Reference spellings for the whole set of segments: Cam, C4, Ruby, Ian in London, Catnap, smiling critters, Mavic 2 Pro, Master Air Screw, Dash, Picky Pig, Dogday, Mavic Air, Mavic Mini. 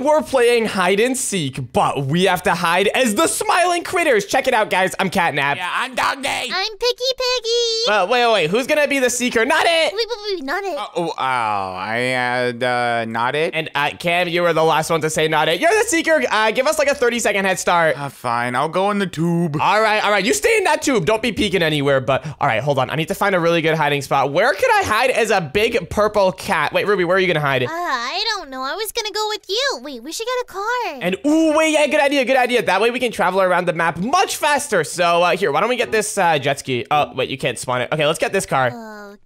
we're playing hide and seek, but we have to hide as the smiling critters. Check it out, guys. I'm Catnap. Yeah, I'm Dogday. I'm Picky Piggy. Wait. Who's gonna be the seeker? Not it. Wait, not it. Not it. And Cam, you were the last one to say not it. You're the seeker. Give us like a 30-second head start. Fine. I'll go in the tube. All right. You stay in that tube. Don't be peeking anywhere. But all right, hold on. I need to find a really good hiding spot. Where could I hide as a big purple cat? Wait, Ruby, where are you gonna hide? I don't know. I was gonna go with you. Wait, we should get a car. And ooh, wait, yeah, good idea. That way we can travel around the map much faster. So here, why don't we get this jet ski? Oh, wait, you can't spawn it. Okay, let's get this car.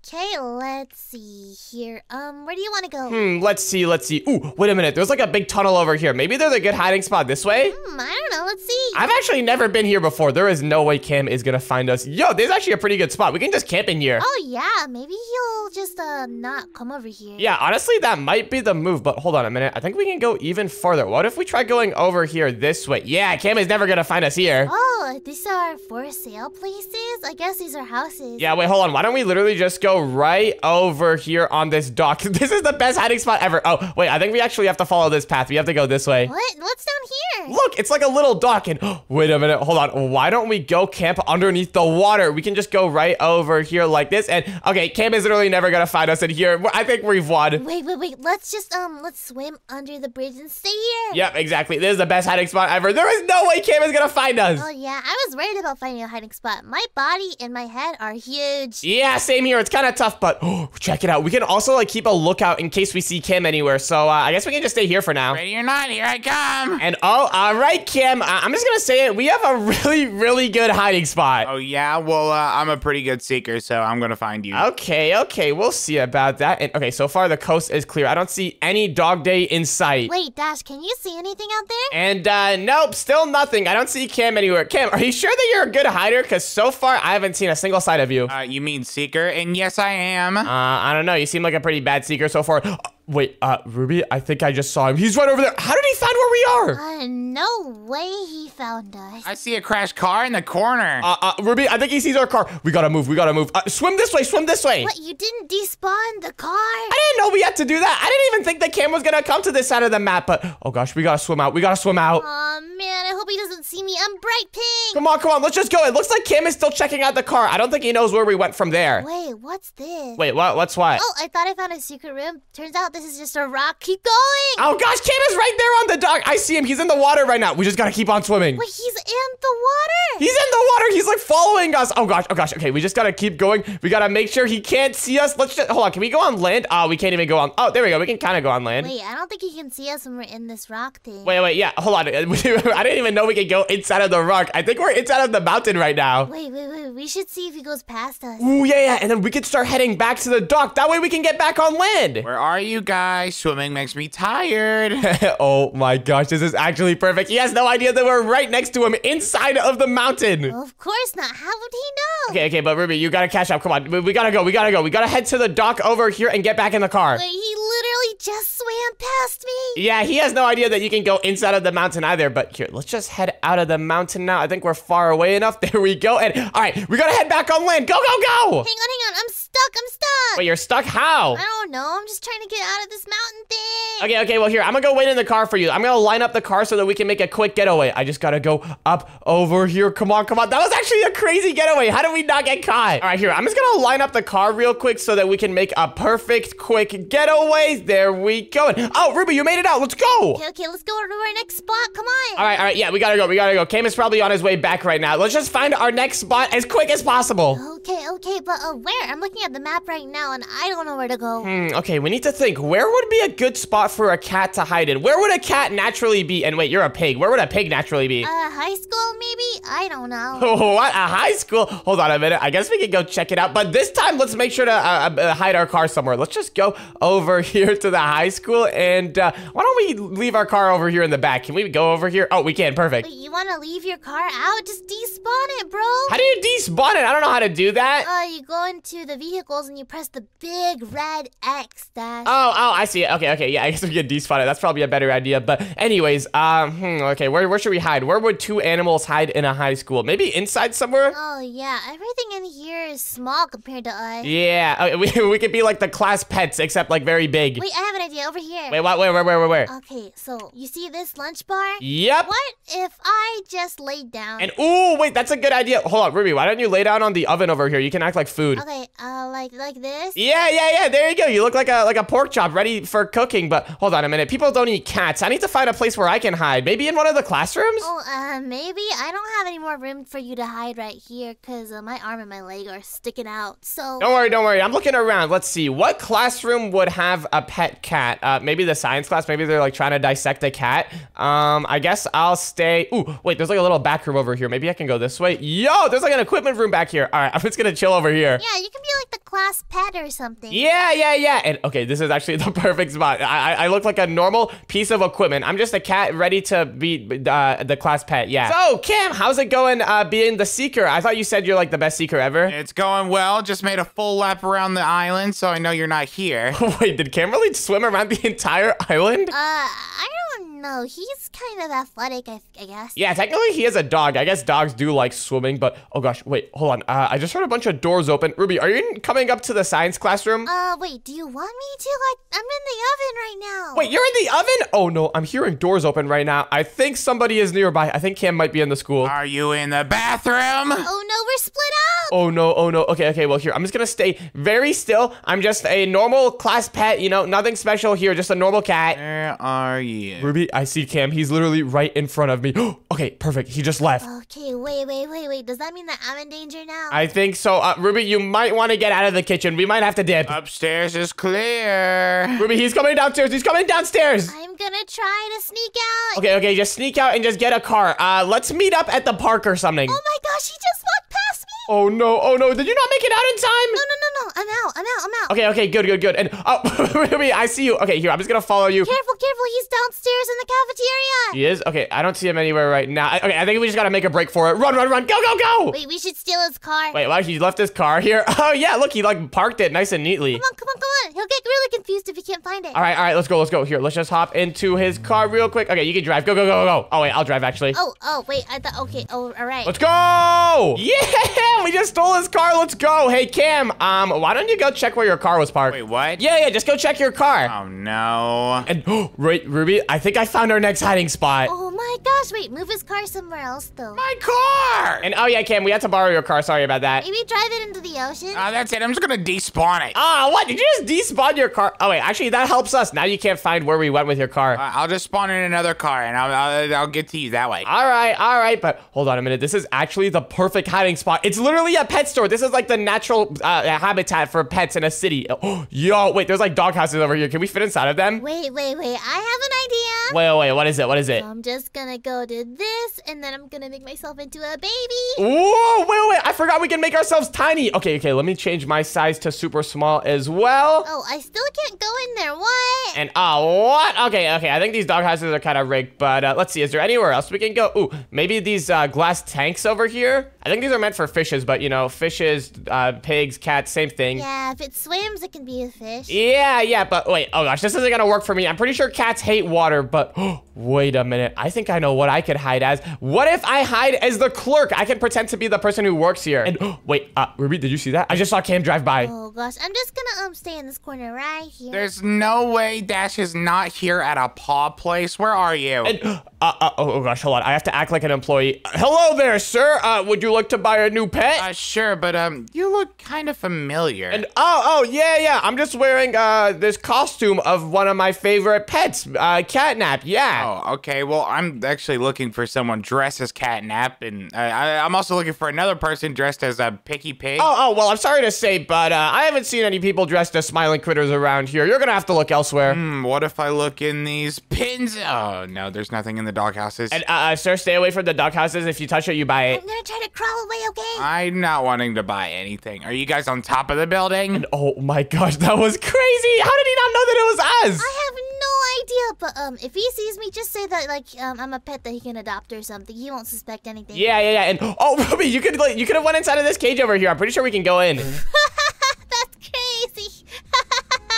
Okay, let's see here. Where do you want to go? Let's see. Ooh, wait a minute. There's like a big tunnel over here. Maybe there's a good hiding spot this way? I don't know. Let's see. I've actually never been here before. There is no way Cam is gonna find us. Yo, there's actually a pretty good spot. We can just camp in here. Oh, yeah. Maybe he'll just not come over here. Yeah, honestly, that might be the move, but hold on a minute. I think we can go even farther. What if we try going over here this way? Yeah, Cam is never gonna find us here. Oh, these are for sale places? I guess these are houses. Yeah, wait, hold on. Why don't we literally just go right over here on this dock? This is the best hiding spot ever. Oh, wait, I think we actually have to follow this path. We have to go this way. What? What's down here? Look, it's like a little dock. And wait a minute, hold on. Why don't we go camp underneath the water? We can just go right over here like this. And okay, Cam is literally never gonna find us in here. I think we've won. Wait. Let's just let's swim under the bridge and stay here. Yep, exactly. This is the best hiding spot ever. There is no way Cam is gonna find us. Oh yeah, I was worried about finding a hiding spot. My body and my head are huge. Yeah, same here. It's kind of tough, but check it out. We can also like keep a lookout in case we see Cam anywhere. So I guess we can just stay here for now. Ready or not, here I come. And all right, Cam. I'm just gonna say it. We have a really, really good hiding spot. Oh yeah. Well, I'm a pretty good seeker, so I'm gonna find you. Okay. We'll see about that. And okay, so far the coast is clear. I don't see any Dogday in sight. Wait, Dash, can you see anything out there? And nope, still nothing. I don't see Cam anywhere. Cam, are you sure that you're a good hider? Because so far I haven't seen a single side of you. You mean seeker? And yes, I am. I don't know. You seem like a pretty bad seeker so far. Wait, Ruby, I think I just saw him. He's right over there. How did he find where we are? No way he found us. I see a crashed car in the corner. Ruby, I think he sees our car. We gotta move. Swim this way. What, you didn't despawn the car? I didn't know we had to do that. I didn't even think the Cam was gonna come to this side of the map, but oh gosh, we gotta swim out. Aw, man, I hope he doesn't see me. I'm bright pink. Come on, let's just go. It looks like Cam is still checking out the car. I don't think he knows where we went from there. Wait, what's this? Wait, what's what? Oh, I thought I found a secret room. Turns out this is just a rock. Keep going. Oh gosh, Cam is right there on the dock. I see him. He's in the water right now. We just gotta keep on swimming. Wait, he's in the water. He's like following us. Oh gosh. Okay, we just gotta keep going. We gotta make sure he can't see us. Let's just hold on. Can we go on land? Oh, we can't even go on. Oh, there we go. We can kind of go on land. Wait, I don't think he can see us when we're in this rock thing. Wait. Yeah, hold on. I didn't even know we could go inside of the rock. I think we're inside of the mountain right now. Wait. We should see if he goes past us. Ooh, yeah. And then we could start heading back to the dock. That way we can get back on land. Where are you guys? Swimming makes me tired. Oh my gosh, this is actually perfect. He has no idea that we're right next to him inside of the mountain. Of course not. How would he know? Okay, but Ruby, you gotta catch up. Come on. We gotta go. We gotta head to the dock over here and get back in the car. Wait, he literally just swam past me. Yeah, he has no idea that you can go inside of the mountain either, but here, let's just head out of the mountain now. I think we're far away enough. There we go. And all right, we gotta head back on land. Go. Hang on. I'm stuck. Wait, you're stuck? How? I don't know. I'm just trying to get out of this mountain thing. Okay. Well, here, I'm gonna go wait in the car for you. I'm gonna line up the car so that we can make a quick getaway. I just gotta go up over here. Come on. That was actually a crazy getaway. How did we not get caught? All right, here, I'm just gonna line up the car real quick so that we can make a perfect quick getaway. There we go. Oh, Ruby, you made it out. Let's go. Okay. Let's go to our next spot. Come on. All right. Yeah, we gotta go. Cam is probably on his way back right now. Let's just find our next spot as quick as possible. Okay. But where? I'm looking at the map right now, and I don't know where to go. Okay, we need to think. Where would be a good spot for a cat to hide in? Where would a cat naturally be? And wait, you're a pig. Where would a pig naturally be? High school, maybe? I don't know. What? A high school? Hold on a minute. I guess we could go check it out. But this time, let's make sure to hide our car somewhere. Let's just go over here to the high school, and why don't we leave our car over here in the back? Can we go over here? Oh, we can. Perfect. Wait, you want to leave your car out? Just despawn it, bro. How do you despawn it? I don't know how to do that. You go into the vehicles, and you press the big red X, Dash. Oh, I see it. Okay, yeah, I guess we can despawn it. That's probably a better idea. But anyways, okay, where should we hide? Where would two animals hide in a high school? Maybe inside somewhere? Oh, yeah. Everything in here is small compared to us. Yeah. We could be like the class pets, except like very big. Wait, I have an idea. Over here. Wait, what? Where? Okay, so you see this lunch bar? Yep. What if I just laid down? And ooh, wait, that's a good idea. Hold on, Ruby. Why don't you lay down on the oven over here? You can act like food. Okay, like this? Yeah. There you go. You look like a pork chop ready for cooking, but hold on a minute. People don't eat cats. I need to find a place where I can hide. Maybe in one of the classrooms? Oh, maybe. I don't have any more room for you to hide right here because my arm and my leg are sticking out, so... Don't worry. I'm looking around. Let's see. What classroom would have a pet cat? Maybe the science class. Maybe they're like trying to dissect a cat. I guess I'll stay... Ooh, wait. There's like a little back room over here. Maybe I can go this way. Yo, there's like an equipment room back here. All right, I'm just gonna chill over here. Yeah, you can be like the class pet or something. Yeah. And okay, this is actually the perfect spot. I look like a normal piece of equipment. I'm just a cat ready to be the class pet. Yeah. So, Cam, how's it going being the seeker? I thought you said you're like the best seeker ever. It's going well. Just made a full lap around the island, so I know you're not here. Wait, did Cam really swim around the entire island? I don't know. He's kind of athletic, I guess. Yeah, technically he is a dog. I guess dogs do like swimming, but oh gosh, wait, hold on. I just heard a bunch of doors open. Ruby, are you coming up to the science classroom? Wait, do you want me to? I'm in the oven right now. Wait, you're in the oven? Oh no, I'm hearing doors open right now. I think somebody is nearby. I think Cam might be in the school. Are you in the bathroom? Oh no, we're split up. Oh no. Okay, well here, I'm just gonna stay very still. I'm just a normal class pet, you know, nothing special here, just a normal cat. Where are you? Ruby, I see Cam. He's literally right in front of me. Okay, perfect. He just left. Okay, wait. Does that mean that I'm in danger now? I think so. Ruby, you might want to get out of the kitchen. We might have to dip. Upstairs is clear. Ruby, he's coming downstairs. He's coming downstairs. I'm gonna try to sneak out. Okay. Just sneak out and just get a car. Let's meet up at the park or something. Oh my gosh, he just walked past me. Oh no. Did you not make it out in time? No. I'm out. Okay. Good. And oh, Ruby, I see you. Okay, here, I'm just gonna follow you. Careful. He's downstairs in the cafeteria. He is? Okay, I don't see him anywhere right now. Okay, I think we just gotta make a break for it. Run. Go. Wait, we should steal his car. Wait, why? He left his car here? Oh yeah, look, he like parked it nice and neatly. Come on. He'll get really confused if he can't find it. All right. Let's go. Here, let's just hop into his car real quick. Okay, you can drive. Go. Oh wait, I'll drive actually. Oh wait. I thought. Okay. Oh, all right. Let's go. Yeah. We just stole his car. Let's go. Hey, Cam, why don't you go check where your car was parked? Wait, what? Yeah, just go check your car. Oh, no. And, right, Ruby, I think I found our next hiding spot. Oh, my gosh. Wait, move his car somewhere else, though. My car! And, oh, yeah, Cam, we had to borrow your car. Sorry about that. Maybe drive it into the ocean? Oh, that's it. I'm just going to despawn it. Oh, what? Did you just despawn your car? Oh, wait, actually, that helps us. Now you can't find where we went with your car. I'll just spawn in another car, and I'll get to you that way. All right. But hold on a minute. This is actually the perfect hiding spot. It's literally a pet store. This is like the natural habitat for pets in a city. Oh, yo, wait, there's like dog houses over here. Can we fit inside of them? Wait. I have an idea. Wait, what is it? I'm just gonna go to this, and then I'm gonna make myself into a baby. Whoa, wait, I forgot we can make ourselves tiny. Okay, let me change my size to super small as well. Oh, I still can't go in there. What? And what? Okay, I think these dog houses are kind of rigged, but let's see. Is there anywhere else we can go? Ooh, maybe these glass tanks over here? I think these are meant for fishes, but you know, fishes, pigs, cats, same thing. Yeah, if it swims, it can be a fish. Yeah, but wait, oh gosh, this isn't gonna work for me. I'm pretty sure cats hate water, but wait a minute. I think I know what I could hide as. What if I hide as the clerk? I can pretend to be the person who works here. And wait, Ruby, did you see that? I just saw Cam drive by. Oh gosh, I'm just gonna stay in this corner right here. There's no way Dash is not here at a paw place. Where are you? And oh gosh, hold on. I have to act like an employee. Hello there, sir. Would you like to buy a new pet? Sure, but you look kind of familiar. And oh yeah. I'm just wearing this costume of one of my favorite pets, Catnap. Yeah. Oh, okay. Well, I'm actually looking for someone dressed as Catnap, and I'm also looking for another person dressed as a Picky Pig. Oh, well, I'm sorry to say, but I haven't seen any people dressed as Smiling Critters around here. You're gonna have to look elsewhere. What if I look in these pins? Oh no, there's nothing in the doghouses. And sir, stay away from the doghouses. If you touch it, you buy it. I'm gonna try to crawl away, okay? I'm not wanting to buy anything. Are you guys on top of the building? And oh my gosh, that was crazy. How did he not know that it was us? I have idea, but if he sees me, just say that like I'm a pet that he can adopt or something. He won't suspect anything. Yeah. And oh, Ruby, you could have went inside of this cage over here. I'm pretty sure we can go in. That's crazy.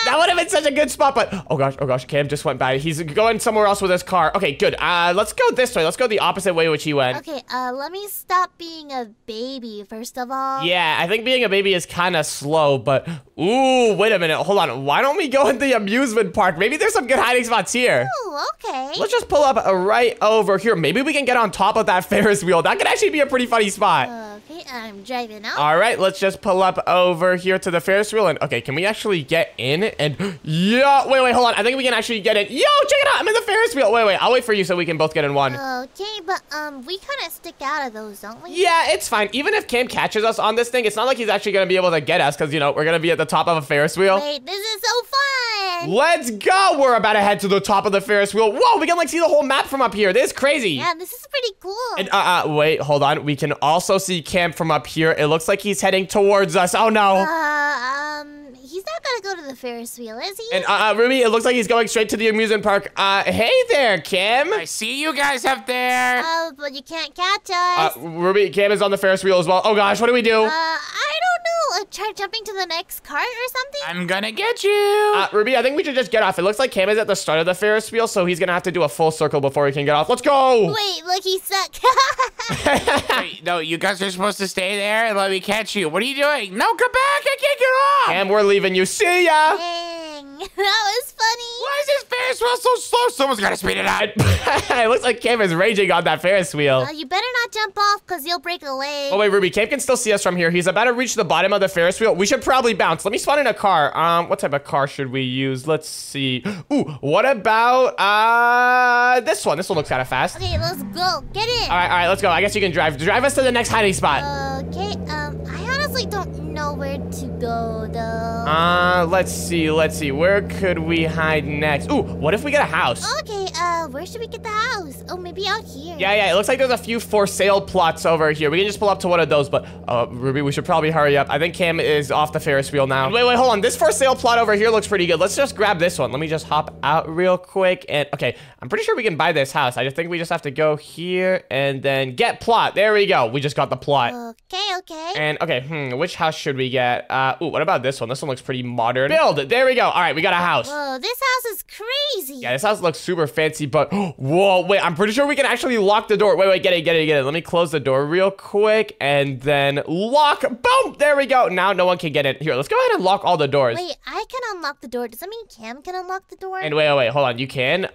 That would have been such a good spot, but oh gosh, Cam just went by. He's going somewhere else with his car. Okay, good. Let's go this way. Let's go the opposite way which he went. Okay, let me stop being a baby first of all. Yeah, I think being a baby is kind of slow, but ooh, wait a minute. Hold on. Why don't we go in the amusement park? Maybe there's some good hiding spots here. Oh, okay. Let's just pull up right over here. Maybe we can get on top of that Ferris wheel. That could actually be a pretty funny spot. Okay, I'm driving up. All right, let's just pull up over here to the Ferris wheel. And okay, can we actually get in? And yeah, wait, hold on. I think we can actually get in. Yo, check it out. I'm in the Ferris wheel. Wait, I'll wait for you so we can both get in one. Okay, but we kind of stick out of those, don't we? Yeah, it's fine. Even if Cam catches us on this thing, it's not like he's actually going to be able to get us because, you know, we're going to be at the top of a Ferris wheel. Wait, this is so fun. Let's go. We're about to head to the top of the Ferris wheel. Whoa, we can, like, see the whole map from up here. This is crazy. Yeah, this is pretty cool. And wait, hold on. We can also see Cam from up here. It looks like he's heading towards us. Oh, no. He's not gonna go to the Ferris wheel, is he? And Ruby, it looks like he's going straight to the amusement park. Hey there, Cam. I see you guys up there. Oh, but you can't catch us. Ruby, Cam is on the Ferris wheel as well. Oh gosh, what do we do? I don't know. Try jumping to the next cart or something. I'm gonna get you. Ruby, I think we should just get off. It looks like Cam is at the start of the Ferris wheel, so he's gonna have to do a full circle before he can get off. Let's go. Wait, look, he sucked. Wait, no, you guys are supposed to stay there and let me catch you. What are you doing? No, come back. I can't get off. And we're leaving. You see ya. Dang, that was funny. Why is this Ferris wheel so slow? Someone's gotta speed it up. It looks like Cam is raging on that Ferris wheel. You better not jump off because you'll break a leg. Oh wait, Ruby, Cam can still see us from here. He's about to reach the bottom of the Ferris wheel. We should probably bounce. Let me spawn in a car. What type of car should we use? Let's see. Ooh, what about this one? This one looks kind of fast. Okay, let's go. Get in. All right, let's go. I guess you can drive. Drive us to the next hiding spot. Okay. I honestly don't know where to go though. Let's see. Where could we hide next? Ooh, what if we get a house? Okay, where should we get the house? Oh, maybe out here. Yeah, it looks like there's a few for sale plots over here. We can just pull up to one of those, but Ruby, we should probably hurry up. I think Cam is off the Ferris wheel now. Wait, hold on. This for sale plot over here looks pretty good. Let's just grab this one. Let me just hop out real quick and okay, I'm pretty sure we can buy this house. I just think we just have to go here and then get plot. There we go. We just got the plot. Okay. And okay, which house should we get? Ooh, what about this one? This one looks pretty modern. Build it. There we go. All right, we got a house. Whoa, this house is crazy. Yeah, this house looks super fancy, but whoa, wait, I'm pretty sure we can actually lock the door. Wait, get it. Let me close the door real quick and then lock. Boom, there we go. Now no one can get in. Here, let's go ahead and lock all the doors. Wait, I can unlock the door. Does that mean Cam can unlock the door? And wait, hold on. You can?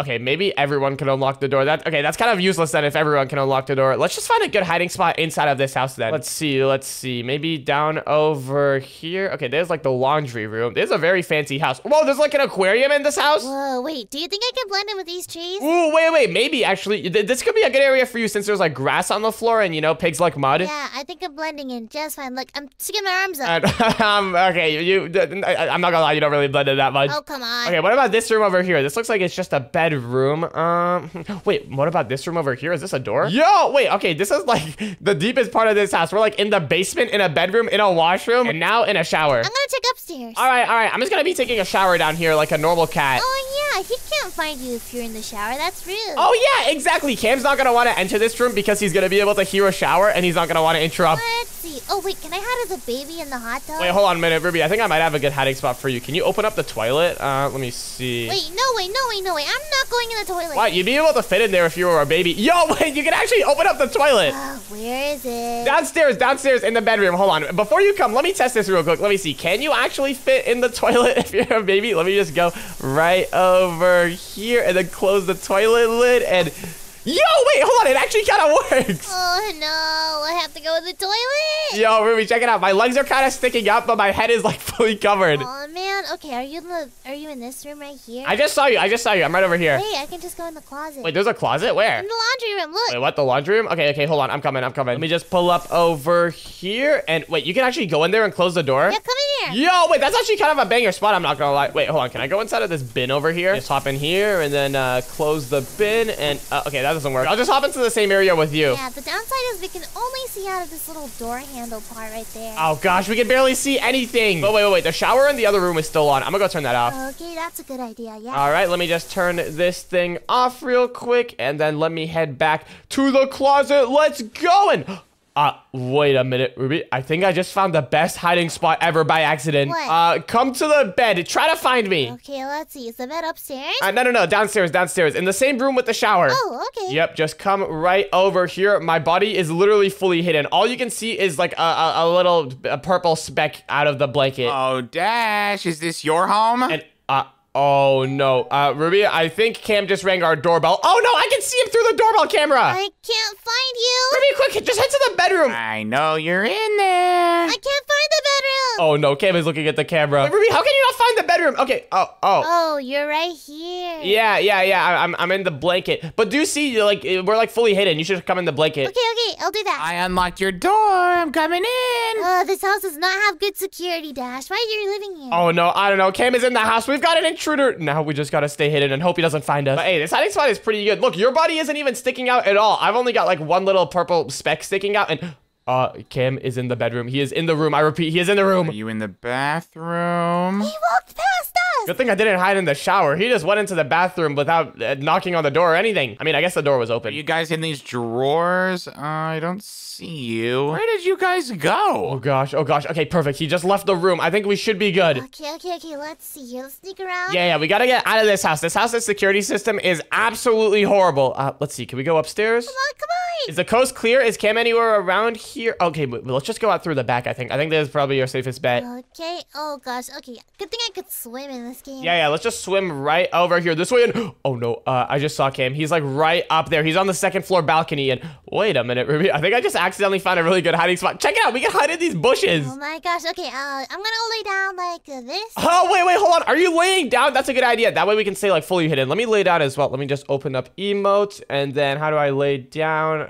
Okay, maybe everyone can unlock the door. That's kind of useless then if everyone can unlock the door. Let's just find a good hiding spot inside of this house then. Let's see. Maybe down over here. Okay, there's like the laundry room. There's a very fancy house. Whoa, there's like an aquarium in this house. Whoa, wait. Do you think I can blend in with these trees? Ooh, wait. Maybe actually, this could be a good area for you since there's like grass on the floor and you know pigs like mud. Yeah, I think I'm blending in just fine. Look, I'm sticking my arms up. Okay, I'm not gonna lie, you don't really blend in that much. Oh come on. Okay, what about this room over here? This looks like it's just a bedroom. Wait, what about this room over here? Is this a door? Yo, wait. Okay, this is like the deepest part of this house. We're like in the basement, in a bedroom, in a washroom, and now in a shower. I'm gonna check upstairs. All right. I'm just gonna be taking a shower down here like a normal cat. Oh, yeah. He can't find you if you're in the shower. That's rude. Oh, yeah, exactly. Cam's not gonna wanna enter this room because he's gonna be able to hear a shower and he's not gonna wanna interrupt. Let's see. Oh, wait. Can I hide as a baby in the hot tub? Wait, hold on a minute, Ruby. I think I might have a good hiding spot for you. Can you open up the toilet? Let me see. Wait, no way. I'm not going in the toilet. Wow, you'd be able to fit in there if you were a baby. Yo, wait, you can actually open up the toilet. Where is it? Downstairs in the bedroom. Hold on. Before you come, let me test this real quick. Let me see. Can you actually fit in the toilet if you're a baby? Let me just go right over here and then close the toilet lid and... Yo, wait, hold on. It actually kind of works. Oh, no. I have to go to the toilet. Yo, Ruby, check it out. My legs are kind of sticking up, but my head is, like, fully covered. Oh, man. Okay, are you in this room right here? I just saw you. I'm right over here. Wait, I can just go in the closet. Wait, there's a closet? Where? In the laundry room. Look. Wait, what? The laundry room? Okay, hold on. I'm coming. Let me just pull up over here. And, wait, you can actually go in there and close the door? Yeah, come in here. Yo, wait, that's actually kind of a banger spot. I'm not going to lie. Wait, hold on. Can I go inside of this bin over here? Just hop in here and then close the bin. And, okay, that doesn't work. I'll just hop into the same area with you. Yeah, the downside is we can only see out of this little door handle part right there. Oh gosh, we can barely see anything. But wait. The shower in the other room is still on. I'm gonna go turn that off. Okay, that's a good idea, yeah. All right, let me just turn this thing off real quick, and then let me head back to the closet. Let's go. And Wait a minute, Ruby. I think I just found the best hiding spot ever by accident. What? Come to the bed. Try to find me. Okay, let's see. Is the bed upstairs? No. Downstairs, In the same room with the shower. Oh, okay. Yep, just come right over here. My body is literally fully hidden. All you can see is like a little purple speck out of the blanket. Oh, Dash, is this your home? And, oh, no. Ruby, I think Cam just rang our doorbell. Oh, no, I can see him through the doorbell camera. I can't find you. Ruby, quick, just head to the bedroom. I know you're in there. I can't find the bedroom. Oh, no, Cam is looking at the camera. Wait, Ruby, how can you not find the bedroom? Okay, oh. Oh, you're right here. Yeah, I'm in the blanket. But do see, like, we're, like, fully hidden. You should come in the blanket. Okay, I'll do that. I unlocked your door. I'm coming in. Oh, this house does not have good security, Dash. Why are you living here? Oh, no, I don't know. Cam is in the house. We've got an intruder. Now we just gotta stay hidden and hope he doesn't find us. But hey, this hiding spot is pretty good. Look, your body isn't even sticking out at all. I've only got like one little purple speck sticking out, and Cam is in the bedroom. He is in the room. I repeat, he is in the room. Are you in the bathroom? He walked past us. Good thing I didn't hide in the shower. He just went into the bathroom without knocking on the door or anything. I mean, I guess the door was open. Are you guys in these drawers? I don't see you. Where did you guys go? Oh gosh. Okay, perfect. He just left the room. I think we should be good. Okay. Let's see. Let's sneak around. Yeah. We gotta get out of this house. This house's security system is absolutely horrible. Let's see. Can we go upstairs? Come on. Is the coast clear? Is Cam anywhere around here? Okay, but let's just go out through the back. I think that is probably your safest bet. Okay. Oh gosh. Okay. Good thing I could swim in this game. Yeah. Let's just swim right over here this way. And oh no. I just saw Cam. He's like right up there. He's on the second floor balcony. And wait a minute, Ruby. I think I just accidentally found a really good hiding spot. Check it out. We can hide in these bushes. Oh my gosh. Okay, I'm gonna lay down like this. Oh, wait, hold on. Are you laying down? That's a good idea. That way we can stay like fully hidden. Let me lay down as well. Let me just open up emotes, and then how do I lay down?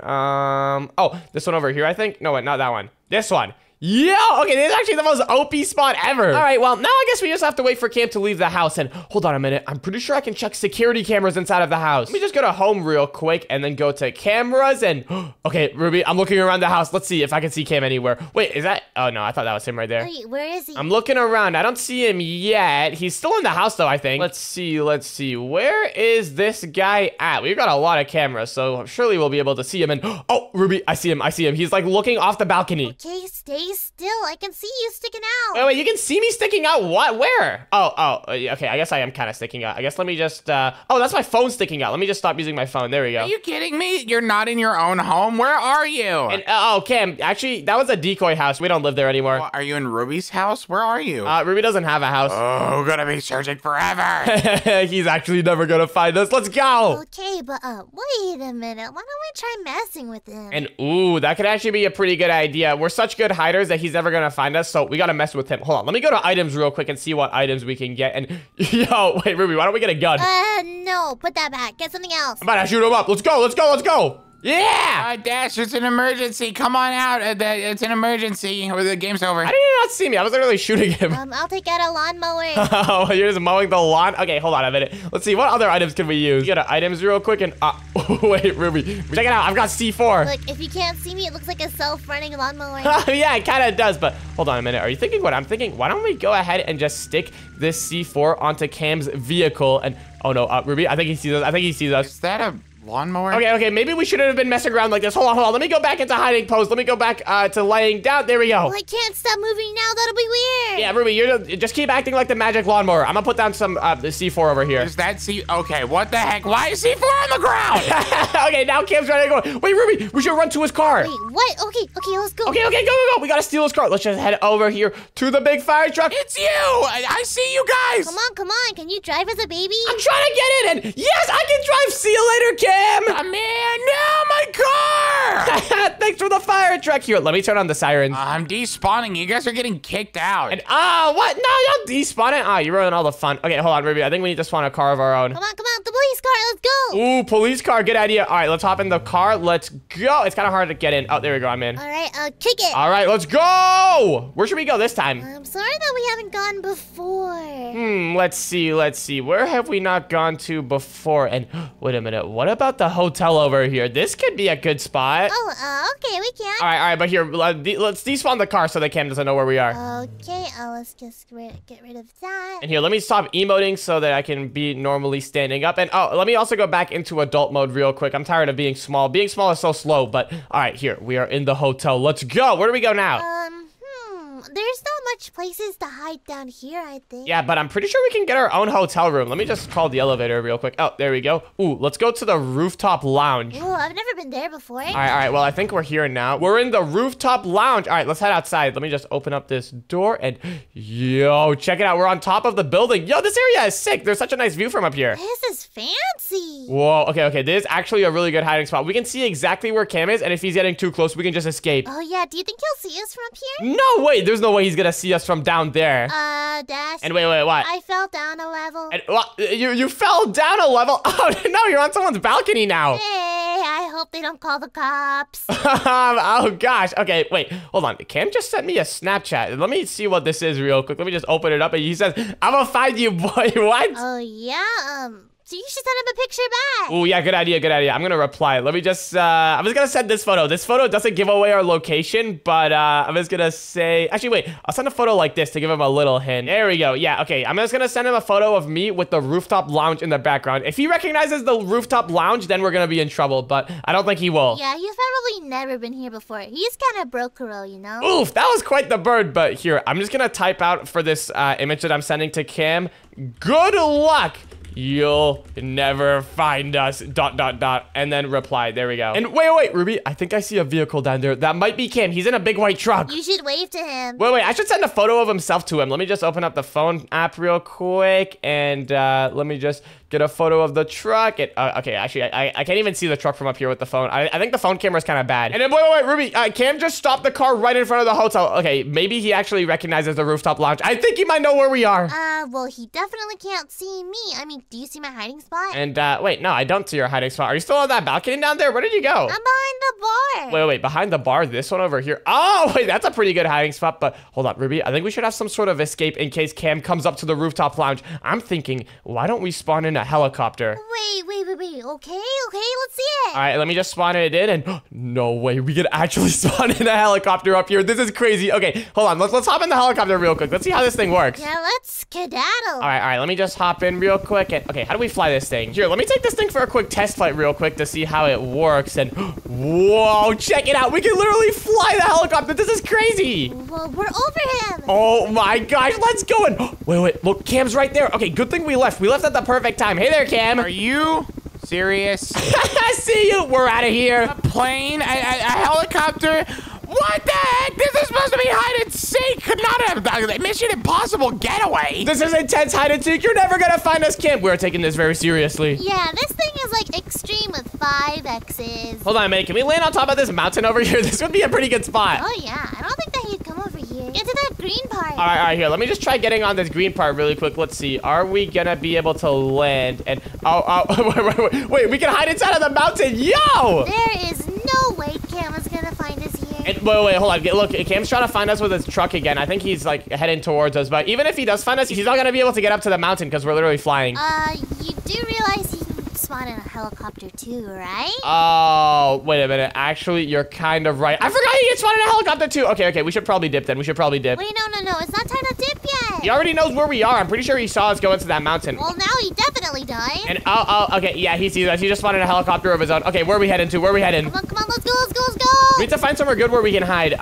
Oh, this one over here, I think. No, wait, not that one. This one. Yeah, okay, this is actually the most OP spot ever. All right, well, now I guess we just have to wait for Cam to leave the house. And hold on a minute. I'm pretty sure I can check security cameras inside of the house. Let me just go to home real quick and then go to cameras and... Okay, Ruby, I'm looking around the house. Let's see if I can see Cam anywhere. Wait, is that... Oh, no, I thought that was him right there. Wait, where is he? I'm looking around. I don't see him yet. He's still in the house, though, I think. Let's see. Where is this guy at? We've got a lot of cameras, so surely we'll be able to see him. And oh, Ruby, I see him. He's, like, looking off the balcony. Okay, stay still. I can see you sticking out. Wait, you can see me sticking out? What? Where? Oh, okay, I guess I am kind of sticking out. I guess let me just, oh, that's my phone sticking out. Let me just stop using my phone. There we go. Are you kidding me? You're not in your own home? Where are you? And, oh, Cam, actually, that was a decoy house. We don't live there anymore. Well, are you in Ruby's house? Where are you? Ruby doesn't have a house. Oh, we're gonna be searching forever. He's actually never gonna find us. Let's go. Okay, but, wait a minute. Why don't we try messing with him? And, ooh, that could actually be a pretty good idea. We're such good hiders that he's never gonna find us, so we gotta mess with him. Hold on, let me go to items real quick and see what items we can get. And yo, wait, Ruby, why don't we get a gun? No, put that back. Get something else. I'm about to shoot him up. Let's go. Yeah! Dash, it's an emergency. Come on out. It's an emergency. The game's over. How did you not see me? I was literally shooting him. I'll take out a lawnmower. Oh, you're just mowing the lawn? Okay, hold on a minute. Let's see. What other items can we use? Get items real quick and... wait, Ruby. Check it out. I've got C4. Look, if you can't see me, it looks like a self-running lawnmower. Yeah, it kind of does, but hold on a minute. Are you thinking what I'm thinking? Why don't we go ahead and just stick this C4 onto Cam's vehicle and... Oh, no, Ruby, I think he sees us. Is that a... lawnmower? Okay, maybe we shouldn't have been messing around like this. Hold on. Let me go back into hiding pose. Let me go back to laying down. There we go. Well, I can't stop moving now. That'll be weird. Yeah, Ruby, you just keep acting like the magic lawnmower. I'm gonna put down some C4 over here. Is that C? Okay, what the heck? Why is C4 on the ground? Okay, now Cam's ready to go. Wait, Ruby, we should run to his car. Wait, what? Okay, let's go. Okay, go. We gotta steal his car. Let's just head over here to the big fire truck. It's you. I see you guys. Come on. Can you drive as a baby? I'm trying to get in, and yes, I can drive. See you later, Cam. Come in! No, my car! Thanks for the fire truck. Here, let me turn on the sirens. I'm despawning. You guys are getting kicked out. And what? No, don't despawn it. You ruined all the fun. Okay, hold on, Ruby. I think we need to spawn a car of our own. Come on, the police car. Let's go. Ooh, police car. Good idea. All right, let's hop in the car. Let's go. It's kind of hard to get in. Oh, there we go. I'm in. All right, kick it. All right, let's go. Where should we go this time? I'm sorry that we haven't gone before. Let's see. Where have we not gone to before? And wait a minute. What about the hotel over here? This could be a good spot. Oh, okay, we can. All All right, but here, let's despawn the car so that Cam doesn't know where we are. Okay, let's just get rid of that. And here, let me stop emoting so that I can be normally standing up. And oh, let me also go back into adult mode real quick. I'm tired of being small. Being small is so slow, but all right, here, we are in the hotel. Let's go. Where do we go now? There's not much places to hide down here, I think. Yeah, but I'm pretty sure we can get our own hotel room. Let me just call the elevator real quick. Oh, there we go. Ooh, let's go to the rooftop lounge. Ooh, I've never been there before. All right. Well, I think we're here now. We're in the rooftop lounge. All right, let's head outside. Let me just open up this door and... Yo, check it out. We're on top of the building. Yo, this area is sick. There's such a nice view from up here. This is fancy. Whoa, okay. This is actually a really good hiding spot. We can see exactly where Cam is, and if he's getting too close, we can just escape. Oh, yeah. Do you think he'll see us from up here? No way. There's no way he's gonna see us from down there. Dash. And wait, what? I fell down a level. And what? You fell down a level? Oh, no, you're on someone's balcony now. Hey, I hope they don't call the cops. Oh, gosh. Okay, wait. Hold on. Cam just sent me a Snapchat. Let me see what this is real quick. Let me just open it up. And he says, I'm gonna find you, boy. What? Oh, yeah? So you should send him a picture back. Oh, yeah, good idea. I'm going to reply. Let me just, I'm just going to send this photo. This photo doesn't give away our location, but I'm just going to say, actually, wait, I'll send a photo like this to give him a little hint. There we go. Yeah, okay. I'm just going to send him a photo of me with the rooftop lounge in the background. If he recognizes the rooftop lounge, then we're going to be in trouble, but I don't think he will. Yeah, he's probably never been here before. He's kind of brokeral, you know? Oof, that was quite the bird, but here, I'm just going to type out for this image that I'm sending to Cam. Good luck. You'll never find us, ... and then reply. There we go. And wait, Ruby, I think I see a vehicle down there. That might be Cam. He's in a big white truck. You should wave to him. Wait, I should send a photo of himself to him. Let me just open up the phone app real quick, and let me just get a photo of the truck. Okay, actually, I can't even see the truck from up here with the phone. I think the phone camera's kind of bad. And then, wait, Ruby, Cam just stopped the car right in front of the hotel. Okay, maybe he actually recognizes the rooftop lounge. I think he might know where we are. Well, he definitely can't see me. I mean, do you see my hiding spot? And, wait, no, I don't see your hiding spot. Are you still on that balcony down there? Where did you go? I'm behind the bar. Wait, behind the bar? This one over here? Oh, wait, that's a pretty good hiding spot, but hold on, Ruby. I think we should have some sort of escape in case Cam comes up to the rooftop lounge. I'm thinking, why don't we spawn in a helicopter? Wait, okay, let's see it. All right, let me just spawn it in, and no way, we could actually spawn in a helicopter up here. This is crazy. Okay, hold on, let's hop in the helicopter real quick. Let's see how this thing works. Yeah, let's skedaddle. All right, let me just hop in real quick. Okay, how do we fly this thing? Here, let me take this thing for a quick test flight real quick to see how it works. And whoa, check it out. We can literally fly the helicopter. This is crazy. Well, we're over him. Oh my gosh, let's go. And wait, look, Cam's right there. Okay, good thing we left. We left at the perfect time. Hey there, Cam. Are you serious? I see you. We're out of here. A plane, a helicopter. What the heck? This is supposed to be hide and seek, not a Mission Impossible getaway. This is intense hide and seek. You're never gonna find us, Cam. We're taking this very seriously. Yeah, this thing is like extreme with 5 X's. Hold on, man. Can we land on top of this mountain over here? This would be a pretty good spot. Oh yeah, I don't think that he'd come over here. Get to that green part. All right, here. Let me just try getting on this green part really quick. Let's see. Are we gonna be able to land? And oh, wait. We can hide inside of the mountain. Yo! There is no way Cam is gonna find us here. Wait, hold on. Look, Cam's trying to find us with his truck again. I think he's, like, heading towards us. But even if he does find us, he's not going to be able to get up to the mountain because we're literally flying. You do realize he can spawn in a helicopter too, right? Oh, wait a minute. Actually, you're kind of right. I forgot he can spawn in a helicopter too. Okay. We should probably dip then. Wait, no. It's not time to dip yet. He already knows where we are. I'm pretty sure he saw us go into that mountain. Well, now he definitely died. And okay. Yeah, he sees us. He just spawned in a helicopter of his own. Okay, where are we heading to? Come on. Let's go. We need to find somewhere good where we can hide.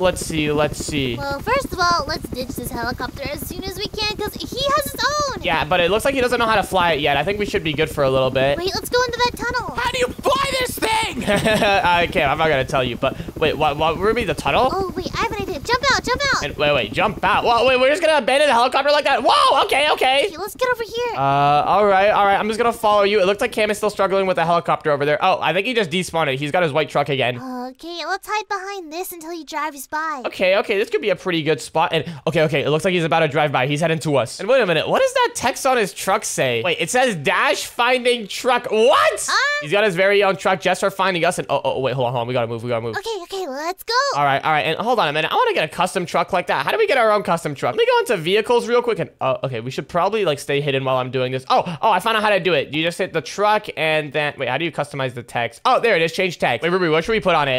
Let's see. Well, first of all, let's ditch this helicopter as soon as we can because he has his own. Yeah, but it looks like he doesn't know how to fly it yet. I think we should be good for a little bit. Wait, let's go into that tunnel. How do you fly this thing? Okay, I'm not going to tell you, but wait, what, Ruby, the tunnel? Oh, wait, I have an idea. Jump out. And wait, jump out. Whoa, wait, we're just going to abandon the helicopter like that? Whoa, okay. Let's get over here. All right. I'm just going to follow you. It looks like Cam is still struggling with the helicopter over there. Oh, I think he just despawned it. He's got his white truck again. Okay. Let's hide behind this until he drives by. Okay, this could be a pretty good spot. And okay, it looks like he's about to drive by. He's heading to us. And wait a minute, what does that text on his truck say? Wait, it says Dash finding truck. What? He's got his very own truck just for finding us. And wait, hold on. We gotta move. Okay, let's go. All right. And hold on a minute. I want to get a custom truck like that. How do we get our own custom truck? Let me go into vehicles real quick. And okay, we should probably like stay hidden while I'm doing this. Oh, I found out how to do it. You just hit the truck and then wait. How do you customize the text? Oh, there it is. Change text. Wait, Ruby, what should we put on it?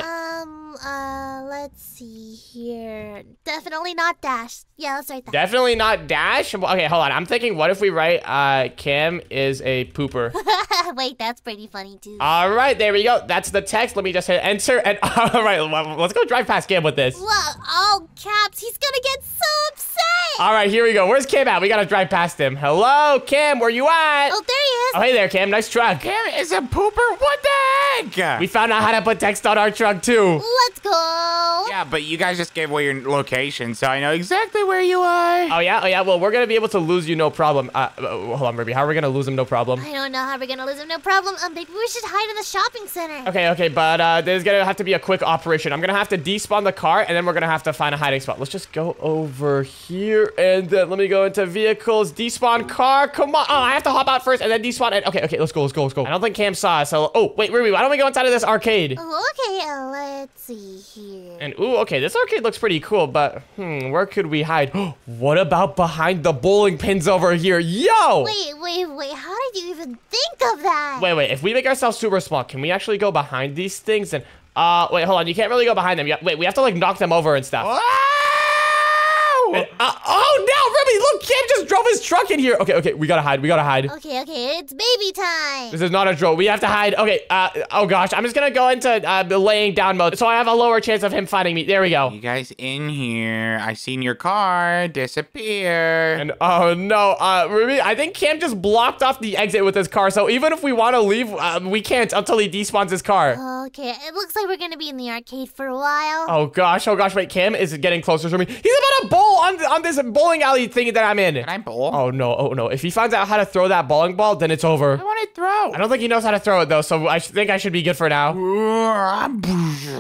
Let's see here. Definitely not Dash. Yeah, let's write that. Definitely not Dash? Okay, hold on. I'm thinking, what if we write Cam is a pooper? Wait, that's pretty funny, too. All right, there we go. That's the text. Let me just hit enter. And all right, let's go drive past Cam with this. Whoa, all caps. He's going to get so upset. All right, here we go. Where's Cam at? We got to drive past him. Hello, Cam. Where you at? Oh, there he is. Oh, hey there, Cam. Nice truck. Cam is a pooper? What the heck? We found out how to put text on our truck, too. Let's go. Yeah, but you guys just gave away your location, so I know exactly where you are. Oh, yeah? Oh, yeah. Well, we're going to be able to lose you no problem. Hold on, Ruby. How are we going to lose him no problem? I don't know how we're going to lose him no problem. Maybe we should hide in the shopping center. Okay, but there's going to have to be a quick operation. I'm going to have to despawn the car, and then we're going to have to find a hiding spot. Let's just go over here, and then let me go into vehicles, despawn car. Come on. Oh, I have to hop out first, and then despawn. And okay, let's go. I don't think Cam saw us. So, oh, wait, Ruby, why don't we go inside of this arcade? Okay, let's see here. And, ooh, okay, this arcade looks pretty cool, but, where could we hide? What about behind the bowling pins over here? Yo! Wait, how did you even think of that? Wait, if we make ourselves super small, can we actually go behind these things? And, wait, hold on, you can't really go behind them. Wait, we have to, like, knock them over and stuff. And, oh, no, Ruby, look, Cam just drove his truck in here. Okay, we gotta hide. Okay, it's baby time. This is not a drill. We have to hide. Okay, oh, gosh, I'm just gonna go into the laying down mode, so I have a lower chance of him finding me. There we go. You guys in here. I seen your car disappear. And, oh, no, Ruby, I think Cam just blocked off the exit with his car, so even if we want to leave, we can't until he despawns his car. Okay, it looks like we're gonna be in the arcade for a while. Oh, gosh, wait, Cam is getting closer to me. He's about to bowl on this bowling alley thing that I'm in. Can I bowl? Oh, no. If he finds out how to throw that bowling ball, then it's over. I want to throw. I don't think he knows how to throw it, though, so I think I should be good for now. What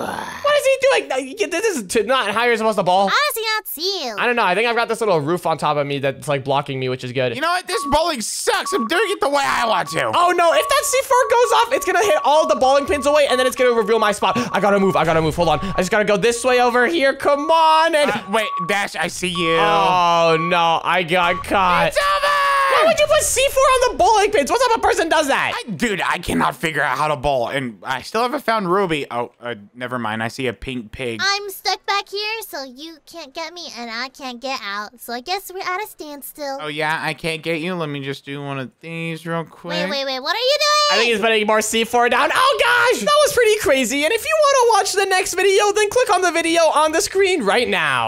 is he doing? This is not how you're supposed to bowl. I honestly not see you. I don't know. I think I've got this little roof on top of me that's, like, blocking me, which is good. You know what? This bowling sucks. I'm doing it the way I want to. Oh, no. If that C4 goes off, it's going to hit all the bowling pins away, and then it's going to reveal my spot. I got to move. Hold on. I just got to go this way over here. Come on. And wait, Dash, I see you. Oh, no. I got caught. It's over. Why would you put C4 on the bowling pins? What type of person does that? Dude, I cannot figure out how to bowl, and I still haven't found Ruby. Oh, never mind. I see a pink pig. I'm stuck back here, so you can't get me, and I can't get out. So I guess we're at a standstill. Oh, yeah, I can't get you. Let me just do one of these real quick. Wait. What are you doing? I think he's putting more C4 down. Oh, gosh, that was pretty crazy. And if you want to watch the next video, then click on the video on the screen right now.